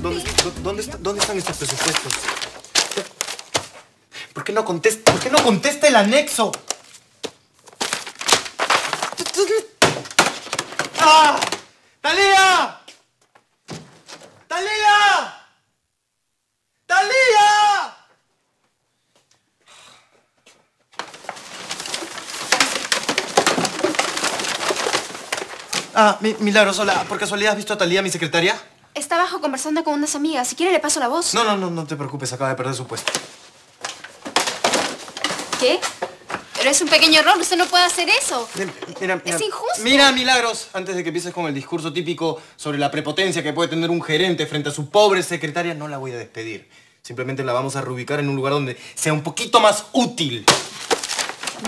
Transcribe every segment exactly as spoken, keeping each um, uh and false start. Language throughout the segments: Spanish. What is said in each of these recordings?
¿Dónde, dónde, dónde están estos presupuestos? ¿Por qué no contesta? ¿Por qué no contesta el anexo? ¡Ah! ¡Talía! ¡Talía! ¡Talía! Ah, mi, Milagros, hola. ¿Por casualidad has visto a Talía, mi secretaria? Está abajo conversando con unas amigas. Si quiere le paso la voz. No, no, no, no te preocupes. Acaba de perder su puesto. ¿Qué? Pero es un pequeño error. Usted no puede hacer eso. Mira, mira, es injusto. Mira, Milagros, antes de que empieces con el discurso típico sobre la prepotencia que puede tener un gerente frente a su pobre secretaria, no la voy a despedir. Simplemente la vamos a reubicar en un lugar donde sea un poquito más útil.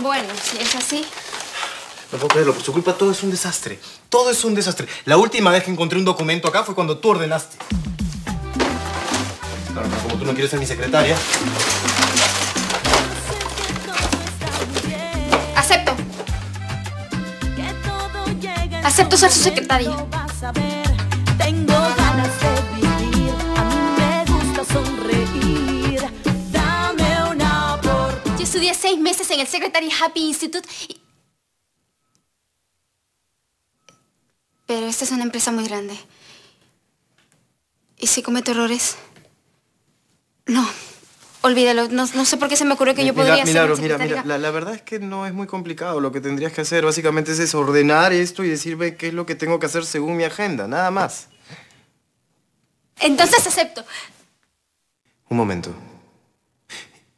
Bueno, si es así... No puedo creerlo, por su culpa todo es un desastre. Todo es un desastre. La última vez que encontré un documento acá fue cuando tú ordenaste. Claro, pero como tú no quieres ser mi secretaria... Acepto. Acepto ser su secretaria. Tengo ganas de vivir. A mí me gusta sonreír. Dame una oportunidad. Yo estudié seis meses en el Secretary Happy Institute y... Pero esta es una empresa muy grande. ¿Y si cometo errores? No, olvídalo. No, no sé por qué se me ocurrió que mi, yo podría mira, ser Milagros, mira, mira, la, la verdad es que no es muy complicado. Lo que tendrías que hacer básicamente es eso, ordenar esto y decirme qué es lo que tengo que hacer según mi agenda. Nada más. Entonces acepto. Un momento.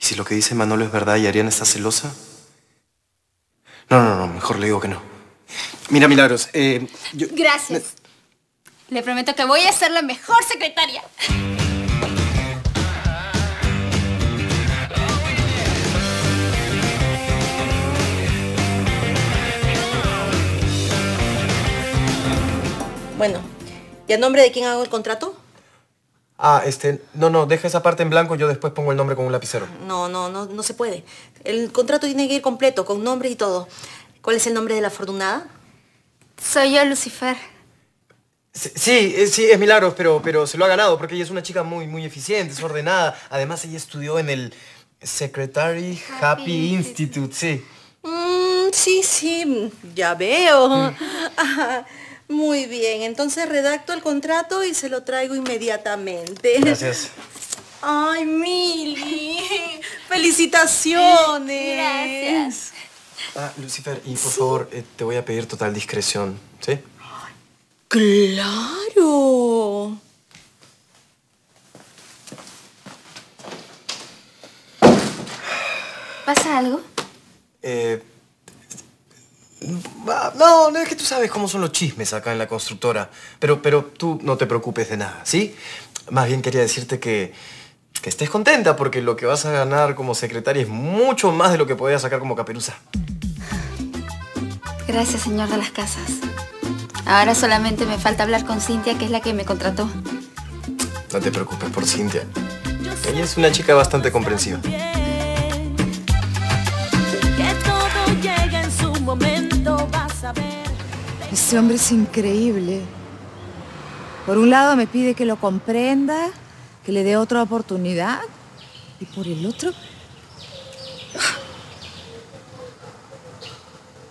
¿Y si lo que dice Manolo es verdad y Ariana está celosa? No, no, no. Mejor le digo que no. Mira, Milagros, eh... Yo... Gracias. Le prometo que voy a ser la mejor secretaria. Bueno, ¿y a nombre de quién hago el contrato? Ah, este... No, no, deja esa parte en blanco, yo después pongo el nombre con un lapicero. No, no, no, no se puede. El contrato tiene que ir completo, con nombres y todo. ¿Cuál es el nombre de la afortunada? Soy yo, Lucifer. Sí, sí, es Milagros, pero, pero se lo ha ganado porque ella es una chica muy, muy eficiente, es ordenada. Además, ella estudió en el Secretary Happy, Happy Institute, sí. Mm, sí, sí, ya veo. Mm. Ah, muy bien, entonces redacto el contrato y se lo traigo inmediatamente. Gracias. Ay, Mili, felicitaciones. Gracias. Ah, Lucifer, y por sí. favor, eh, te voy a pedir total discreción, ¿sí? ¡Claro! ¿Pasa algo? Eh... No, no, es que tú sabes cómo son los chismes acá en la constructora. Pero, pero tú no te preocupes de nada, ¿sí? Más bien quería decirte que... que estés contenta porque lo que vas a ganar como secretaria es mucho más de lo que podías sacar como caperuza. Gracias, señor de las casas. Ahora solamente me falta hablar con Cintia, que es la que me contrató. No te preocupes por Cintia. Ella es una chica bastante comprensiva. Ese hombre es increíble. Por un lado me pide que lo comprenda, que le dé otra oportunidad, y por el otro...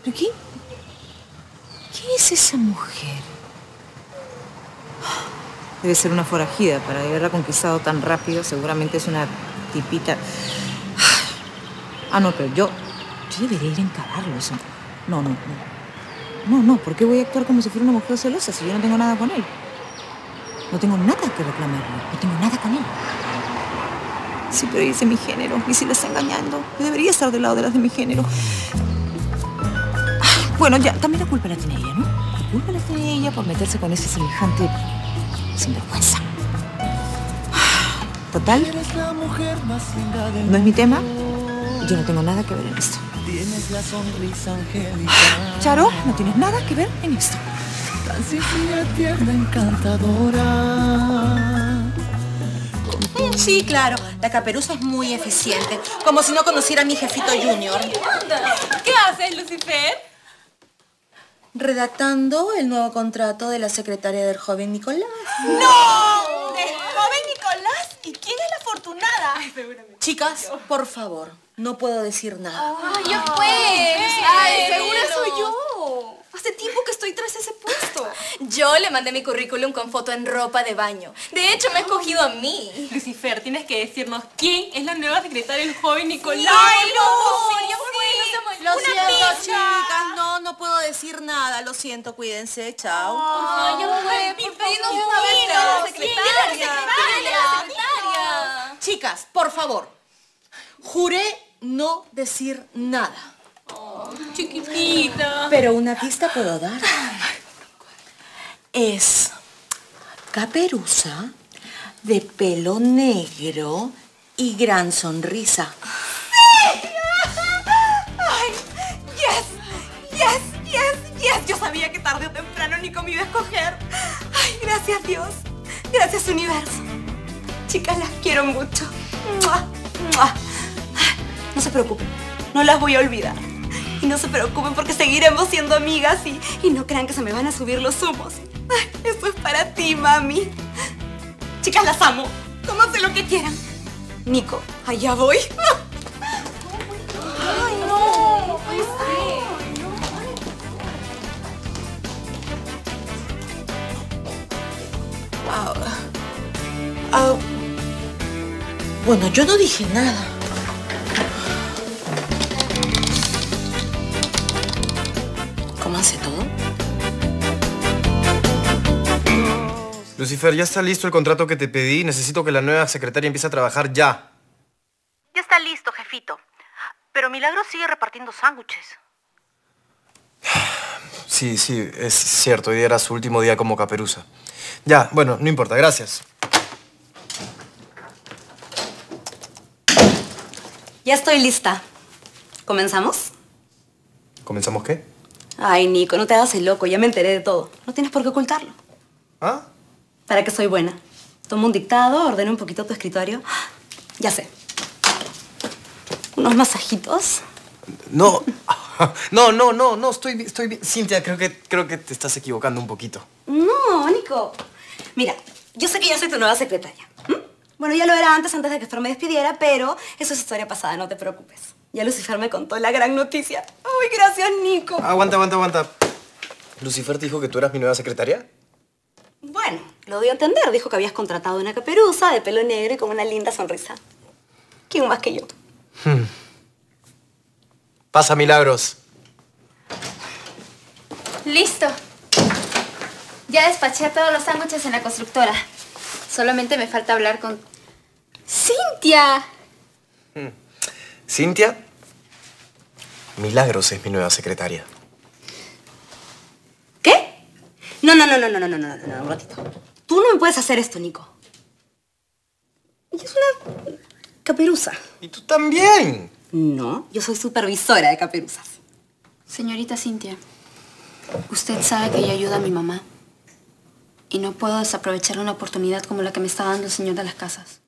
¿Pero quién? ¿Quién es esa mujer? Debe ser una forajida, para haberla conquistado tan rápido, seguramente es una tipita... Ah, no, pero yo... Yo debería ir a encararlo, eso. No, no, no. No, no, ¿por qué voy a actuar como si fuera una mujer celosa si yo no tengo nada con él? No tengo nada que reclamarle, no tengo nada con él. Sí, pero dice mi género. ¿Y si la está engañando? Yo debería estar del lado de las de mi género. Ay, bueno, ya, también la culpa la tiene ella, ¿no? La culpa la tiene ella por meterse con ese semejante sinvergüenza. Total, no es mi tema. Yo no tengo nada que ver en esto. Charo, no tienes nada que ver en esto. Tan sencilla, tierna, encantadora. Sí, claro. La caperuza es muy eficiente. Como si no conociera a mi jefito Junior. ¿Qué haces, Lucifer? Redactando el nuevo contrato de la secretaria del joven Nicolás. ¡No! tú nada. Ay, seguramente. Chicas, yo. por favor, no puedo decir nada. Ay, yo pues. Ay, seguro soy yo. Hace tiempo que estoy tras ese puesto. Yo le mandé mi currículum con foto en ropa de baño. De hecho, me ha escogido a mí. Lucifer, tienes que decirnos quién es la nueva secretaria del joven Nicolás. ¡Ay, no! Yo fui. Lo siento, chicas. No, no puedo decir nada. Lo siento, cuídense. Chao. Ay, yo fui. Pidiendo una vez a la secretaria. Chicas, por favor. Juré no decir nada. Oh, chiquitita. Pero una pista puedo dar. Es caperuza, de pelo negro y gran sonrisa. ¡Sí! ¡Ay! ¡Yes! ¡Yes! ¡Yes! ¡Yes! Yo sabía que tarde o temprano Nico me iba a escoger. ¡Ay, gracias Dios! ¡Gracias universo! Chicas, las quiero mucho. No se preocupen, no las voy a olvidar. Y no se preocupen porque seguiremos siendo amigas y, y no crean que se me van a subir los humos. Ay, eso es para ti, mami. Chicas, las amo. Tómense lo que quieran. Nico, allá voy. Ay, no. Ay, no. Wow. Oh. Bueno, yo no dije nada. Hace todo. Lucifer, ya está listo el contrato que te pedí. Necesito que la nueva secretaria empiece a trabajar ya. Ya está listo, jefito. Pero Milagros sigue repartiendo sándwiches. Sí, sí, es cierto. Hoy era su último día como caperuza. Ya, bueno, no importa. Gracias. Ya estoy lista. ¿Comenzamos? ¿Comenzamos qué? Ay, Nico, no te hagas el loco. Ya me enteré de todo. No tienes por qué ocultarlo. ¿Ah? Para que soy buena. Toma un dictado, ordena un poquito tu escritorio. Ya sé. Unos masajitos. No. No, no, no, no. Estoy bien. Estoy bien. Cintia, creo que, creo que te estás equivocando un poquito. No, Nico. Mira, yo sé que yo soy tu nueva secretaria. ¿Mm? Bueno, ya lo era antes, antes de que Fer me despidiera, pero eso es historia pasada, no te preocupes. Ya Lucifer me contó la gran noticia. ¡Ay, gracias, Nico! Aguanta, aguanta, aguanta. ¿Lucifer te dijo que tú eras mi nueva secretaria? Bueno, lo doy a entender. Dijo que habías contratado una caperuza de pelo negro y con una linda sonrisa. ¿Quién más que yo? Hmm. Pasa, Milagros. Listo. Ya despaché todos los sándwiches en la constructora. Solamente me falta hablar con... ¡Cintia! Hmm. Cintia, Milagros es mi nueva secretaria. ¿Qué? No, no, no, no, no, no, no, no, no, no, un ratito. Tú no me puedes hacer esto, Nico. Ella es una caperuza. ¿Y tú también? No, yo soy supervisora de caperuzas. Señorita Cintia, usted sabe que ella ayuda a mi mamá. Y no puedo desaprovechar una oportunidad como la que me está dando el señor de las casas.